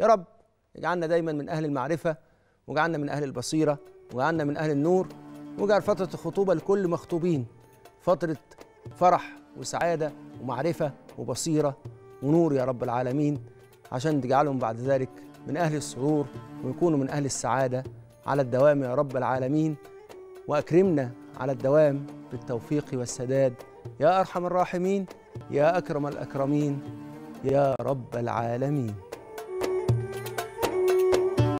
يا رب اجعلنا دايما من أهل المعرفة، واجعلنا من أهل البصيرة، واجعلنا من أهل النور، واجعل فترة الخطوبة لكل مخطوبين فترة فرح وسعادة ومعرفة وبصيرة ونور يا رب العالمين، عشان تجعلهم بعد ذلك من أهل السرور ويكونوا من أهل السعادة على الدوام يا رب العالمين، وأكرمنا على الدوام بالتوفيق والسداد يا أرحم الراحمين يا أكرم الأكرمين يا رب العالمين.